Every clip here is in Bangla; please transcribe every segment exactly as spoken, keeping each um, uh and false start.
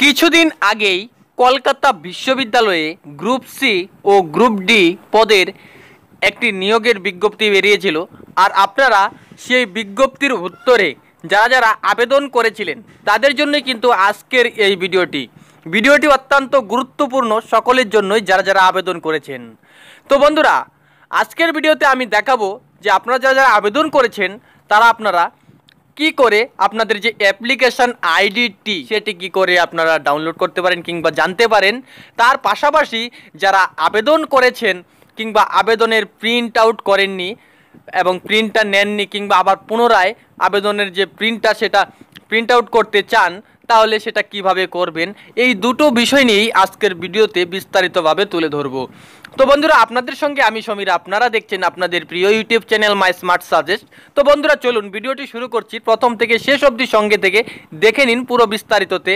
কিছুদিন আগেই কলকাতা বিশ্ববিদ্যালয়ে গ্রুপ সি ও গ্রুপ ডি পদের একটি নিয়োগের বিজ্ঞপ্তি বেরিয়েছিল। আর আপনারা সেই বিজ্ঞপ্তির উত্তরে যারা যারা আবেদন করেছিলেন তাদের জন্য কিন্তু আজকের এই ভিডিওটি ভিডিওটি অত্যন্ত গুরুত্বপূর্ণ সকলের জন্যই যারা যারা আবেদন করেছেন। তো বন্ধুরা, আজকের ভিডিওতে আমি দেখাবো যে আপনারা যারা যারা আবেদন করেছেন তারা আপনারা কি করে আপনাদের যে অ্যাপ্লিকেশন আইডিটি সেটি কি করে আপনারা ডাউনলোড করতে পারেন কিংবা জানতে পারেন। তার পাশাপাশি যারা আবেদন করেছেন কিংবা আবেদনের প্রিন্ট আউট করেননি এবং প্রিন্টটা নেননি কিংবা আবার পুনরায় আবেদনের যে প্রিন্টটা সেটা প্রিন্ট আউট করতে চান তাহলে সেটা কিভাবে করবেন, এই দুটো বিষয় নিয়েই আজকের ভিডিওতে বিস্তারিতভাবে তুলে ধরব। তো বন্ধুরা, আপনাদের সঙ্গে আমি সমীর, আপনারা দেখছেন আপনাদের প্রিয় ইউটিউব চ্যানেল মাই স্মার্ট সাজেস্ট। তো বন্ধুরা চলুন ভিডিওটি শুরু করছি, প্রথম থেকে শেষ অবধি সঙ্গে থেকে দেখে নিন পুরো বিস্তারিততে।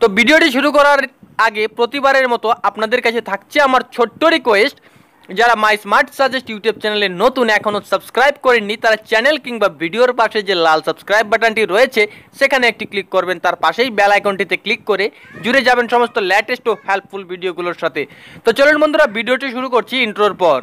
তো ভিডিওটি শুরু করার আগে প্রতিবারের মতো আপনাদের কাছে থাকছে আমার ছোট্ট রিকোয়েস্ট, যারা মাই স্মার্ট সাজেস্ট ইউটিউব চ্যানেলে নতুন এখনও সাবস্ক্রাইব করেননি তারা চ্যানেল কিংবা ভিডিওর পাশে যে লাল সাবস্ক্রাইব বাটনটি রয়েছে সেখানে একটি ক্লিক করবেন, তার পাশেই বেল আইকনটিতে ক্লিক করে জুড়ে যাবেন সমস্ত লেটেস্ট ও হেল্পফুল ভিডিওগুলোর সাথে। তো চলুন বন্ধুরা ভিডিওটি শুরু করছি ইন্ট্রোর পর।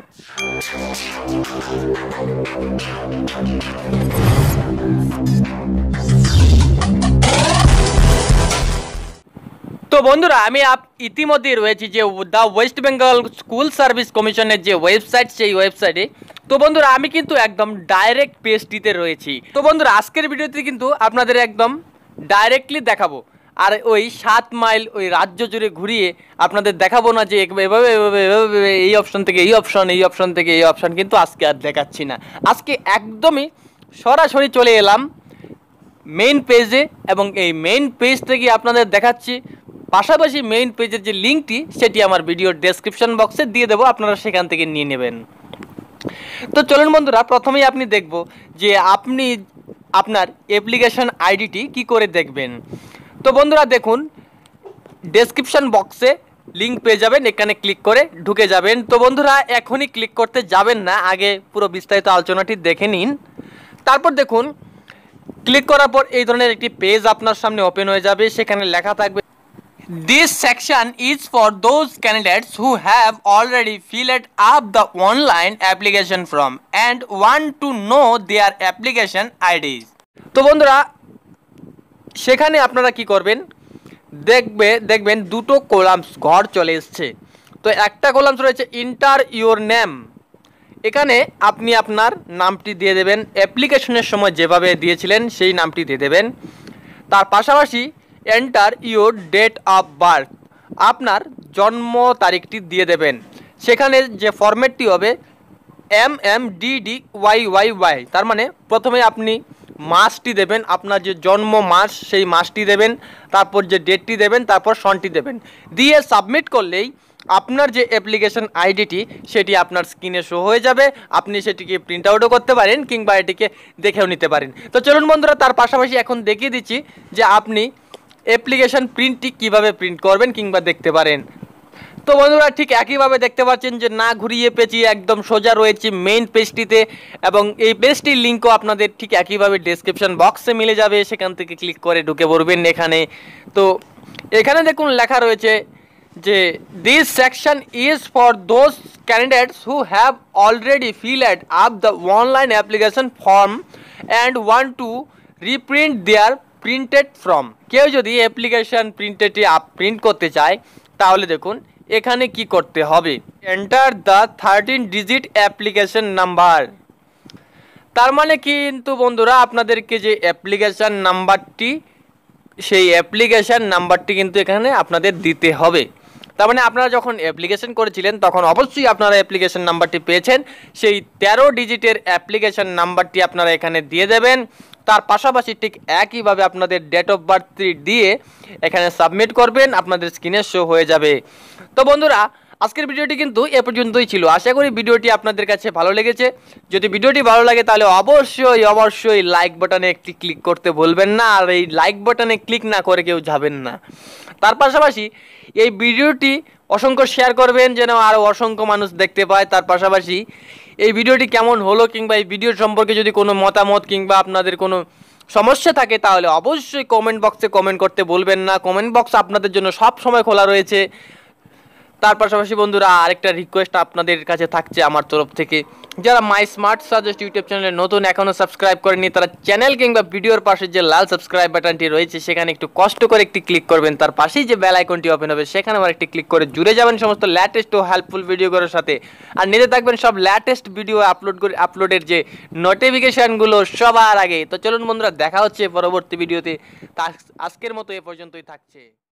তো বন্ধুরা, আমি আপ ইতিমধ্যেই রয়েছি যে the West Bengal school service কমিশনের যে ওয়েবসাইট সেই ওয়েবসাইটে। তো বন্ধুরা আমি কিন্তু একদম ডাইরেক্ট পেজটিতে রয়েছি। তো বন্ধুরা আজকের ভিডিওতে কিন্তু আপনাদের একদম ডাইরেক্টলি দেখাবো, আর ওই সাত মাইল ওই রাজ্য জুড়ে ঘুরিয়ে আপনাদের দেখাবো না যে এভাবে এভাবে এভাবে এই অপশন থেকে এই অপশন এই অপশন থেকে এই অপশন, কিন্তু আজকে আর দেখাচ্ছি না। আজকে একদমই সরাসরি চলে এলাম মেইন পেজে এবং এই মেইন পেজ থেকে আপনাদের দেখাচ্ছি। পাশাপাশি মেইন পেজের যে লিঙ্কটি সেটি আমার ভিডিওর ডেসক্রিপশন বক্সে দিয়ে দেবো, আপনারা সেখান থেকে নিয়ে নেবেন। তো চলুন বন্ধুরা, প্রথমেই আপনি দেখব যে আপনি আপনার অ্যাপ্লিকেশন আইডিটি কি করে দেখবেন। তো বন্ধুরা দেখুন ডেসক্রিপশন বক্সে লিঙ্ক পেয়ে যাবেন, এখানে ক্লিক করে ঢুকে যাবেন। তো বন্ধুরা এখনই ক্লিক করতে যাবেন না, আগে পুরো বিস্তারিত আলোচনাটি দেখে নিন। তারপর দেখুন ক্লিক করার পর এই ধরনের একটি পেজ আপনার সামনে ওপেন হয়ে যাবে, সেখানে লেখা থাকবে This section is for those candidates who have already filled up the online application form and want to know their application আইডিস। তো বন্ধুরা সেখানে আপনারা কি করবেন, দেখবে দেখবেন দুটো কলামস ঘর চলে এসছে। তো একটা কলামস রয়েছে ইন্টার ইউর নেম, এখানে আপনি আপনার নামটি দিয়ে দেবেন, অ্যাপ্লিকেশনের সময় যেভাবে দিয়েছিলেন সেই নামটি দিয়ে দেবেন। তার পাশাপাশি enter your date of birth, আপনার জন্ম তারিখটি দিয়ে দেবেন। সেখানে যে ফরম্যাটটি হবে M M D D Y Y Y, তার মানে প্রথমে আপনি মাসটি দেবেন, আপনার যে জন্ম মাস সেই মাসটি দেবেন, তারপর যে ডেটটি দেবেন, তারপর সনটি দেবেন, দিয়ে সাবমিট করলেই আপনার যে অ্যাপ্লিকেশন আইডিটি সেটি আপনার স্ক্রিনে শো হয়ে যাবে। আপনি সেটিকে প্রিন্ট আউটও করতে পারেন কিংবা এটিকে দেখেও নিতে পারেন। তো চলুন বন্ধুরা, তার পাশাপাশি এখন দেখিয়ে দিচ্ছি যে আপনি অ্যাপ্লিকেশন প্রিন্টটি কীভাবে প্রিন্ট করবেন কিংবা দেখতে পারেন। তো বন্ধুরা ঠিক একইভাবে দেখতে পাচ্ছেন যে না ঘুরিয়ে পেঁচিয়ে একদম সোজা রয়েছে মেইন পেজটিতে, এবং এই পেজটির লিঙ্কও আপনাদের ঠিক একইভাবে ডেসক্রিপশন বক্সে মিলে যাবে, সেখান থেকে ক্লিক করে ঢুকে পড়বেন এখানে। তো এখানে দেখুন লেখা রয়েছে যে this section is for those candidates who have already filled up the online application form and want to reprint their printed form. কেউ যদি অ্যাপ্লিকেশন প্রিন্টেডটি আপ প্রিন্ট করতে চায় তাহলে দেখুন এখানে কি করতে হবে, enter the thirteen digit application number. তার মানে কিন্তু বন্ধুরা আপনাদেরকে যে অ্যাপ্লিকেশন নাম্বারটি সেই অ্যাপ্লিকেশন নাম্বারটি কিন্তু এখানে আপনাদের দিতে হবে। তার মানে আপনারা যখন অ্যাপ্লিকেশন করেছিলেন তখন অবশ্যই আপনারা অ্যাপ্লিকেশন নাম্বারটি পেয়েছেন, সেই তেরো ডিজিটের অ্যাপ্লিকেশন নাম্বারটি আপনারা এখানে দিয়ে দেবেন। তার পাশাপাশি ঠিক একইভাবে আপনাদের ডেট অফ বার্থটি দিয়ে এখানে সাবমিট করবেন, আপনাদের স্ক্রিনে শো হয়ে যাবে। তো বন্ধুরা আজকের ভিডিওটি কিন্তু এ পর্যন্তই ছিল, আশা করি ভিডিওটি আপনাদের কাছে ভালো লেগেছে। যদি ভিডিওটি ভালো লাগে তাহলে অবশ্যই অবশ্যই লাইক বাটনে একটি ক্লিক করতে ভুলবেন না, আর এই লাইক বাটনে ক্লিক না করে কেউ যাবেন না। তার পাশাপাশি এই ভিডিওটি অসংখ্য শেয়ার করবেন যেন আরও অসংখ্য মানুষ দেখতে পায়। তার পাশাপাশি এই ভিডিওটি কেমন হলো কিংবা এই ভিডিও সম্পর্কে যদি কোনো মতামত কিংবা আপনাদের কোনো समस्या थाके ताहले अवश्य कमेंट बक्से कमेंट करते बोलबेन ना। कमेंट बक्स आपनादेर जोन्नो सब समय खोला रयेछे। तार पाशापाशि बंधुरा आरेकटा रिक्वेस्ट आपनादेर काछे थाकछे आमार तरफ थेके, जारा माई स्मार्ट सजेस्ट यूट्यूब चैनल नतुन एखोनो सबस्क्राइब करेननि तारा चैनल किंबा भिडियोर पाशे जे लाल सबस्क्राइब बाटनटी रयेछे सेखाने एकटु कष्ट करे एकटि क्लिक करबेन। तार पाशेई जे बेल आइकनटी ओपेन होबे सेखाने आबार एकटि क्लिक करे जुड़े जाबेन समस्त लेटेस्ट ओ हेल्पफुल भिडियोगुलोर साथे। आर निजे थाकबेन सब लेटेस्ट भिडियो आपलोड करे आपलोडेर जे नोटिफिकेशनगुलो सबार आगे। तो चलुन बंधुरा, देखा होच्छे परबर्ती भिडियोते। आजकेर मतो ए पर्यन्तই থাকছে।